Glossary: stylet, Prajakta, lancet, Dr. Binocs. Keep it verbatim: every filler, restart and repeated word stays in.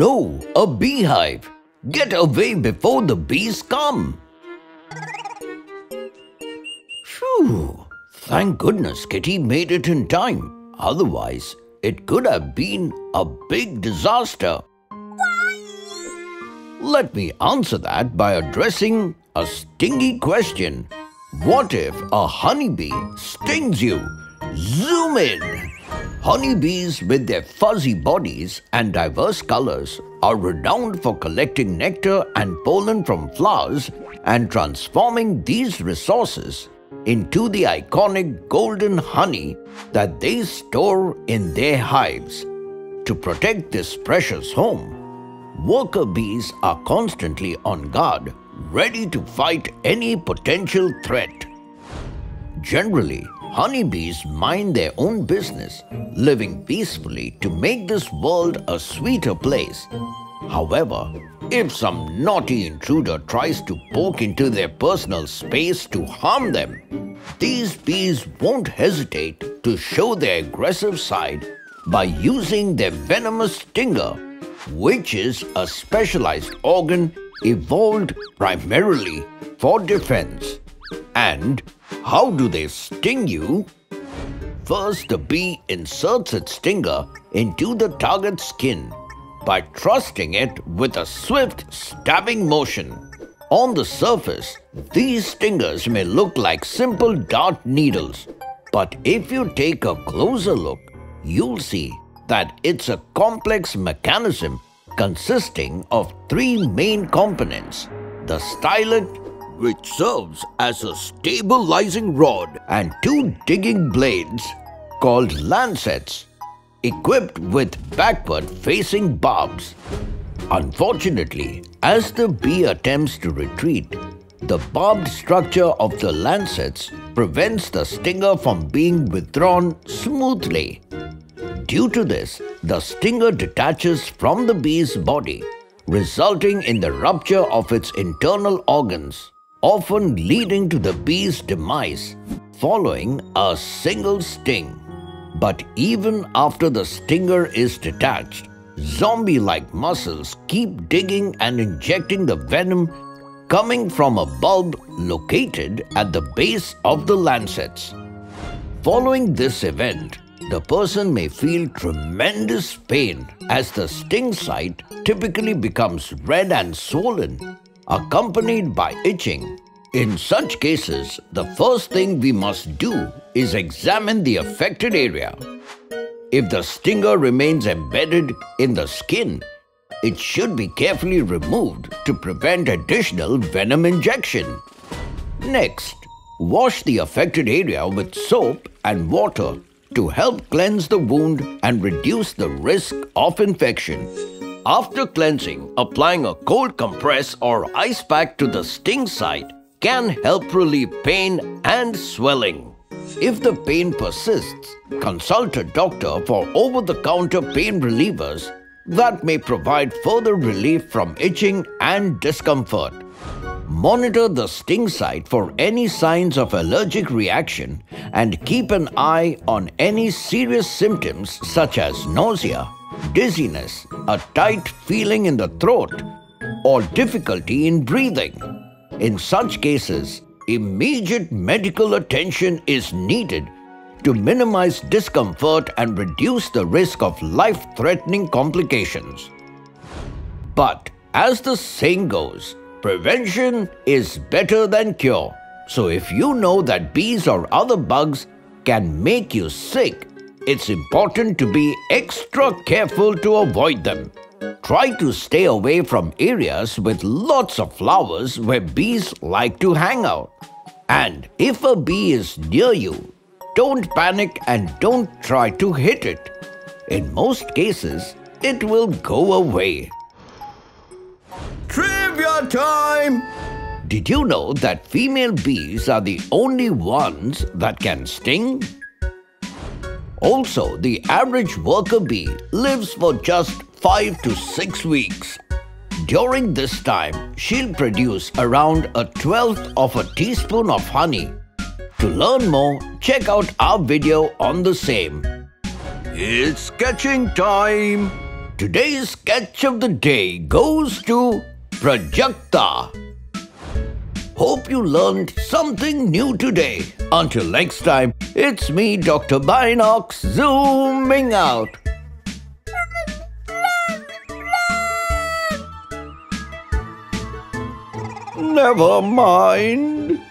no, a beehive! Get away before the bees come! Phew! Thank goodness Kitty made it in time. Otherwise, it could have been a big disaster. Let me answer that by addressing a stingy question. What if a honeybee stings you? Zoom in! Honeybees, with their fuzzy bodies and diverse colors, are renowned for collecting nectar and pollen from flowers and transforming these resources into the iconic golden honey that they store in their hives. To protect this precious home, worker bees are constantly on guard, ready to fight any potential threat. Generally, honeybees mind their own business, living peacefully to make this world a sweeter place. However, if some naughty intruder tries to poke into their personal space to harm them, these bees won't hesitate to show their aggressive side by using their venomous stinger, which is a specialized organ evolved primarily for defense. And how do they sting you? First, the bee inserts its stinger into the target's skin by thrusting it with a swift, stabbing motion. On the surface, these stingers may look like simple dart needles, but if you take a closer look, you'll see that it's a complex mechanism consisting of three main components: the stylet, which serves as a stabilizing rod, and two digging blades called lancets, equipped with backward-facing barbs. Unfortunately, as the bee attempts to retreat, the barbed structure of the lancets prevents the stinger from being withdrawn smoothly. Due to this, the stinger detaches from the bee's body, resulting in the rupture of its internal organs, often leading to the bee's demise following a single sting. But even after the stinger is detached, zombie-like muscles keep digging and injecting the venom coming from a bulb located at the base of the lancets. Following this event, the person may feel tremendous pain, as the sting site typically becomes red and swollen, accompanied by itching. In such cases, the first thing we must do is examine the affected area. If the stinger remains embedded in the skin, it should be carefully removed to prevent additional venom injection. Next, wash the affected area with soap and water to help cleanse the wound and reduce the risk of infection. After cleansing, applying a cold compress or ice pack to the sting site can help relieve pain and swelling. If the pain persists, consult a doctor for over-the-counter pain relievers that may provide further relief from itching and discomfort. Monitor the sting site for any signs of allergic reaction and keep an eye on any serious symptoms such as nausea, dizziness, a tight feeling in the throat, or difficulty in breathing. In such cases, immediate medical attention is needed to minimize discomfort and reduce the risk of life-threatening complications. But as the saying goes, prevention is better than cure. So if you know that bees or other bugs can make you sick, it's important to be extra careful to avoid them. Try to stay away from areas with lots of flowers where bees like to hang out. And if a bee is near you, don't panic and don't try to hit it. In most cases, it will go away. Trivia time! Did you know that female bees are the only ones that can sting? Also, the average worker bee lives for just five to six weeks. During this time, she'll produce around a twelfth of a teaspoon of honey. To learn more, check out our video on the same. It's catching time! Today's catch of the day goes to Prajakta. Hope you learned something new today. Until next time, it's me, Doctor Binocs, zooming out. Never mind.